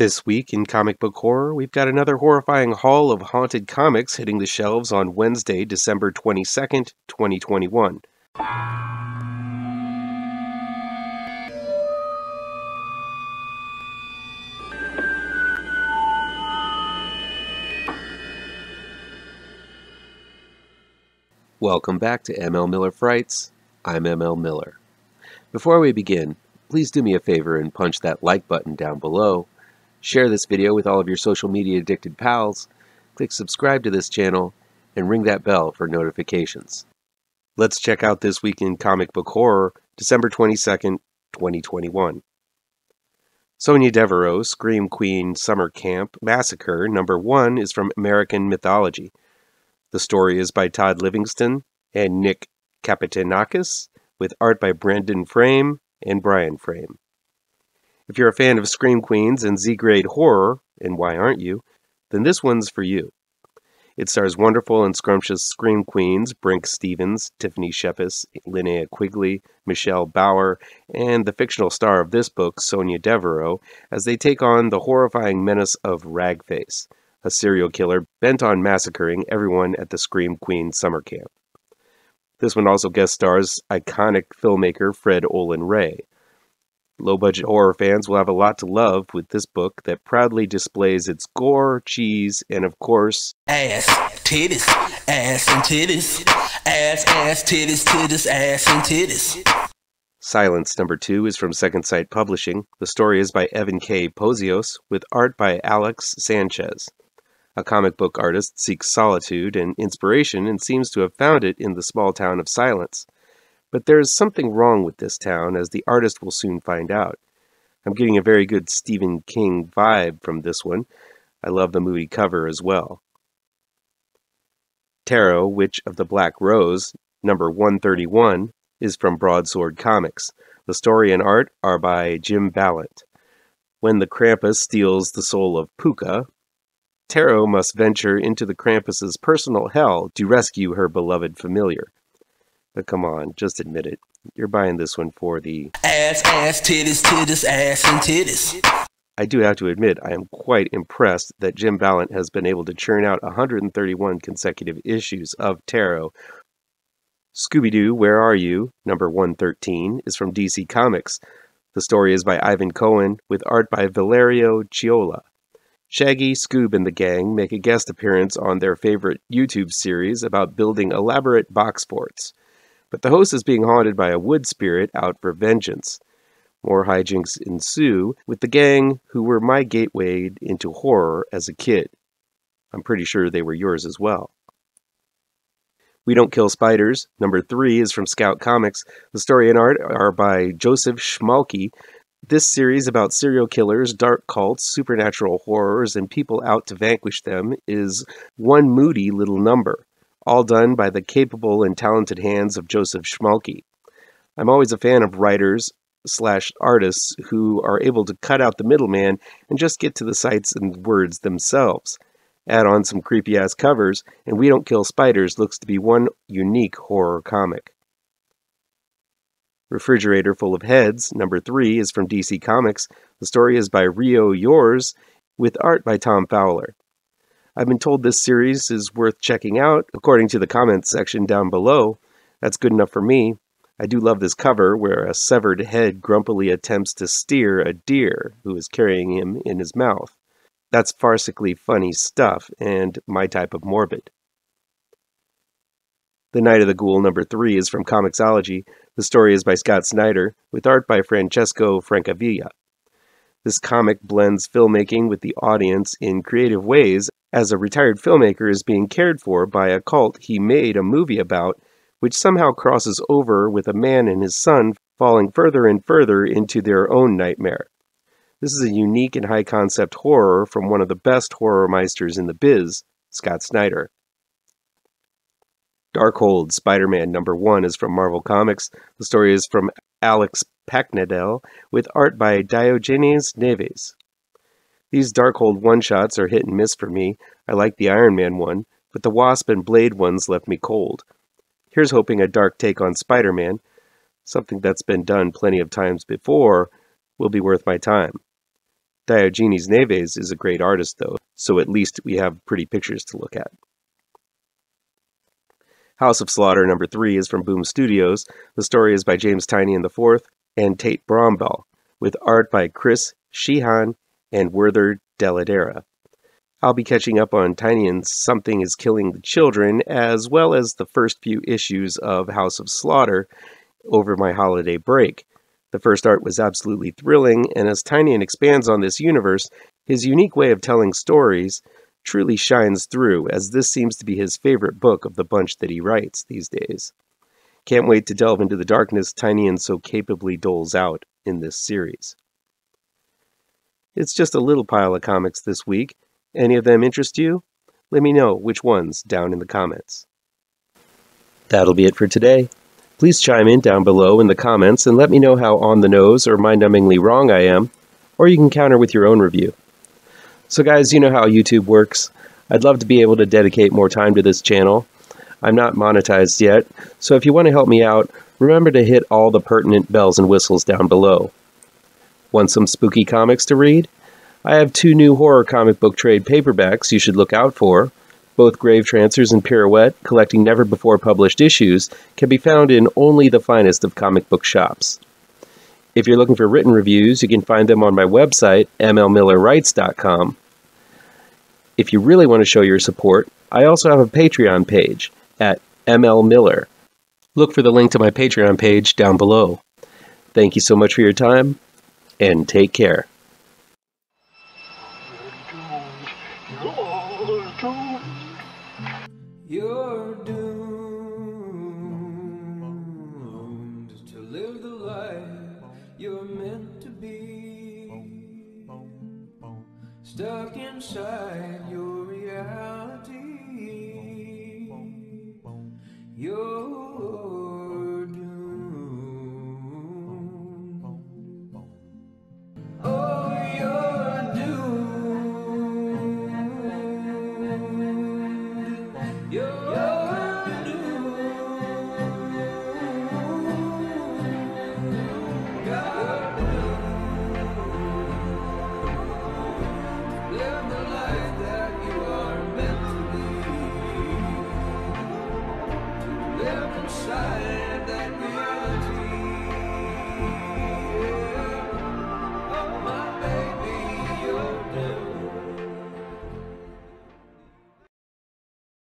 This week in comic book horror, we've got another horrifying haul of haunted comics hitting the shelves on Wednesday, December 22nd, 2021. Welcome back to ML Miller Frights. I'm ML Miller. Before we begin, please do me a favor and punch that like button down below. Share this video with all of your social media addicted pals. Click subscribe to this channel and ring that bell for notifications. Let's check out this week in comic book horror, December 22nd, 2021. Sonya Devereaux, Scream Queen Summer Camp Massacre #1 is from American Mythology. The story is by Todd Livingston and Nick Capetanakis, with art by Brendon Fraim and Brian Fraim. If you're a fan of Scream Queens and Z-grade horror, and why aren't you, then this one's for you. It stars wonderful and scrumptious Scream Queens Brinke Stevens, Tiffany Shepis, Linnea Quigley, Michelle Bauer, and the fictional star of this book, Sonya Devereaux, as they take on the horrifying menace of Ragface, a serial killer bent on massacring everyone at the Scream Queen summer camp. This one also guest stars iconic filmmaker Fred Olen Ray. Low-budget horror fans will have a lot to love with this book that proudly displays its gore, cheese, and of course... ass, titties, ass and titties, ass, titties, titties, ass and titties. Silence #2 is from Second Sight Publishing. The story is by Evan K. Pozios, with art by Alex Sanchez. A comic book artist seeks solitude and inspiration and seems to have found it in the small town of Silence. But there is something wrong with this town, as the artist will soon find out. I'm getting a very good Stephen King vibe from this one. I love the movie cover as well. Tarot: Witch of the Black Rose, number 131, is from BroadSword Comics. The story and art are by Jim Balent. When the Krampus steals the soul of Pooka, Tarot must venture into the Krampus's personal hell to rescue her beloved familiar. But come on, just admit it. You're buying this one for the ass, titties, titties, ass, and titties. I do have to admit, I am quite impressed that Jim Balent has been able to churn out 131 consecutive issues of Tarot. Scooby-Doo, Where Are You? #113 is from DC Comics. The story is by Ivan Cohen, with art by Valerio Chiola. Shaggy, Scoob, and the gang make a guest appearance on their favorite YouTube series about building elaborate box forts. But the host is being haunted by a wood spirit out for vengeance. More hijinks ensue with the gang, who were my gateway into horror as a kid. I'm pretty sure they were yours as well. We Don't Kill Spiders, #3, is from Scout Comics. The story and art are by Joseph Schmalke. This series about serial killers, dark cults, supernatural horrors, and people out to vanquish them is one moody little number, all done by the capable and talented hands of Joseph Schmalke. I'm always a fan of writers/artists who are able to cut out the middleman and just get to the sights and words themselves. Add on some creepy-ass covers, and We Don't Kill Spiders looks to be one unique horror comic. Refrigerator Full of Heads, #3, is from DC Comics. The story is by Rio Yours, with art by Tom Fowler. I've been told this series is worth checking out, according to the comments section down below. That's good enough for me. I do love this cover, where a severed head grumpily attempts to steer a deer who is carrying him in his mouth. That's farcically funny stuff, and my type of morbid. The Night of the Ghoul, #3, is from Comixology. The story is by Scott Snyder, with art by Francesco Francavilla. This comic blends filmmaking with the audience in creative ways, as a retired filmmaker is being cared for by a cult he made a movie about, which somehow crosses over with a man and his son falling further and further into their own nightmare. This is a unique and high-concept horror from one of the best horror meisters in the biz, Scott Snyder. Darkhold, Spider-Man #1 is from Marvel Comics. The story is from Alex Packnadel, with art by Diogenes Neves. These Darkhold one-shots are hit and miss for me. I like the Iron Man one, but the Wasp and Blade ones left me cold. Here's hoping a dark take on Spider-Man, something that's been done plenty of times before, will be worth my time. Diogenes Neves is a great artist, though, so at least we have pretty pictures to look at. House of Slaughter number 3 is from Boom Studios. The story is by James Tynion IV and Tate Brombaugh, with art by Chris Sheehan and Werther Deladera. I'll be catching up on Tynion's Something is Killing the Children, as well as the first few issues of House of Slaughter over my holiday break. The first art was absolutely thrilling, and as Tynion expands on this universe, his unique way of telling stories truly shines through, as this seems to be his favorite book of the bunch that he writes these days. Can't wait to delve into the darkness Tynion so capably doles out in this series. It's just a little pile of comics this week. Any of them interest you? Let me know which ones down in the comments. That'll be it for today. Please chime in down below in the comments and let me know how on the nose or mind-numbingly wrong I am, or you can counter with your own review. So guys, you know how YouTube works. I'd love to be able to dedicate more time to this channel. I'm not monetized yet, so if you want to help me out, remember to hit all the pertinent bells and whistles down below. Want some spooky comics to read? I have 2 new horror comic book trade paperbacks you should look out for. Both Grave Trancers and Pirouette, collecting never-before-published issues, can be found in only the finest of comic book shops. If you're looking for written reviews, you can find them on my website, mlmillerwrites.com. If you really want to show your support, I also have a Patreon page at ML Miller. Look for the link to my Patreon page down below. Thank you so much for your time, and take care. You're doomed to live the life you're meant to be, stuck inside your reality. You're doomed. Oh, you're doomed. That we